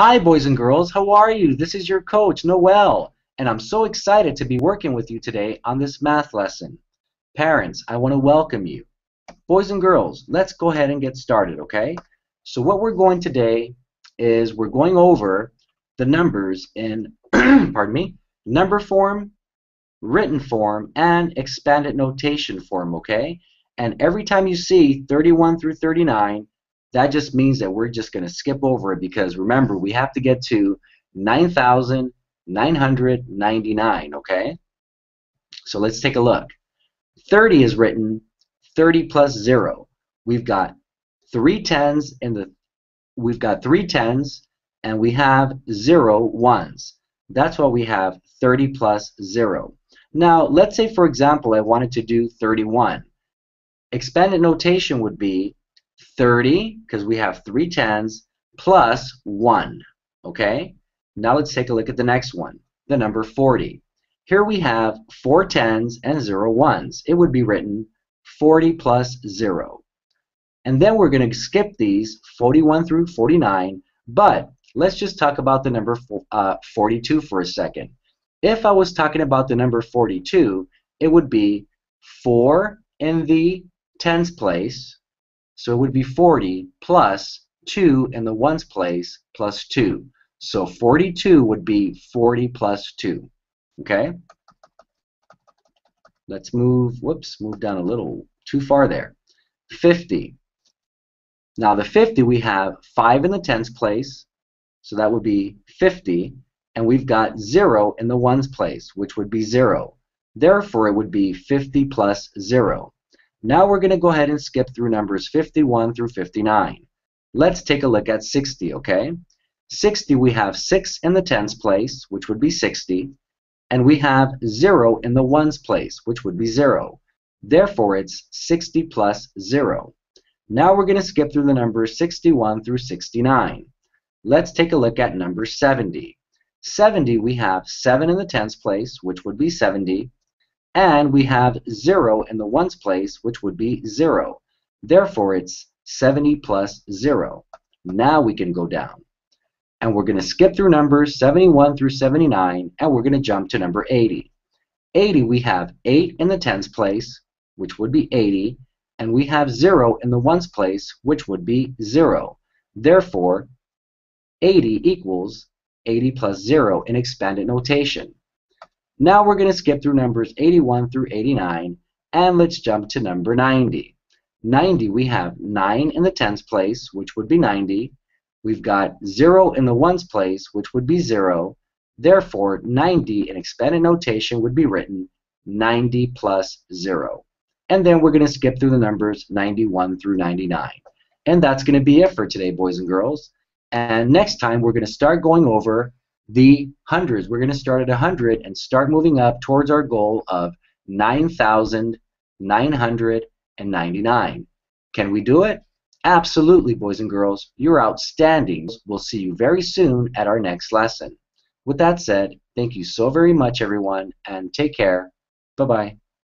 Hi, boys and girls. How are you? This is your coach, Noel, and I'm so excited to be working with you today on this math lesson. Parents, I want to welcome you. Boys and girls, let's go ahead and get started, okay? So what we're going today is we're going over the numbers in pardon me, number form, written form, and expanded notation form, okay? And every time you see 31 through 39, that just means that we're just going to skip over it because, remember, we have to get to 9,999, okay? So let's take a look. 30 is written 30 plus 0. We've got three tens and we have 0 ones. That's why we have 30 plus 0. Now, let's say, for example, I wanted to do 31. Expanded notation would be 30, because we have 3 tens, plus 1. Okay? Now let's take a look at the next one, the number 40. Here we have 4 tens and 0 ones. It would be written 40 plus 0. And then we're going to skip these, 41 through 49, but let's just talk about the number 42 for a second. If I was talking about the number 42, it would be 4 in the tens place, so it would be 40 plus 2 in the ones place plus 2. So 42 would be 40 plus 2. Okay? Let's move down a little too far there. 50. Now the 50, we have 5 in the tens place, so that would be 50, and we've got 0 in the ones place, which would be 0. Therefore, it would be 50 plus 0. Now we're going to go ahead and skip through numbers 51 through 59. Let's take a look at 60, okay? 60, we have 6 in the tens place, which would be 60, and we have 0 in the ones place, which would be 0. Therefore, it's 60 plus 0. Now we're going to skip through the numbers 61 through 69. Let's take a look at number 70. 70, we have 7 in the tens place, which would be 70, and we have 0 in the ones place, which would be 0. Therefore, it's 70 plus 0. Now we can go down. And we're going to skip through numbers 71 through 79, and we're going to jump to number 80. 80, we have 8 in the tens place, which would be 80, and we have 0 in the ones place, which would be 0. Therefore, 80 equals 80 plus 0 in expanded notation. Now we're going to skip through numbers 81 through 89, and let's jump to number 90. 90, we have 9 in the tens place, which would be 90. We've got 0 in the ones place, which would be 0. Therefore, 90 in expanded notation would be written 90 plus 0. And then we're going to skip through the numbers 91 through 99. And that's going to be it for today, boys and girls. And next time, we're going to start going over the hundreds. We're going to start at 100 and start moving up towards our goal of 9,999. Can we do it? Absolutely, boys and girls. You're outstanding. We'll see you very soon at our next lesson. With that said, thank you so very much, everyone, and take care. Bye-bye.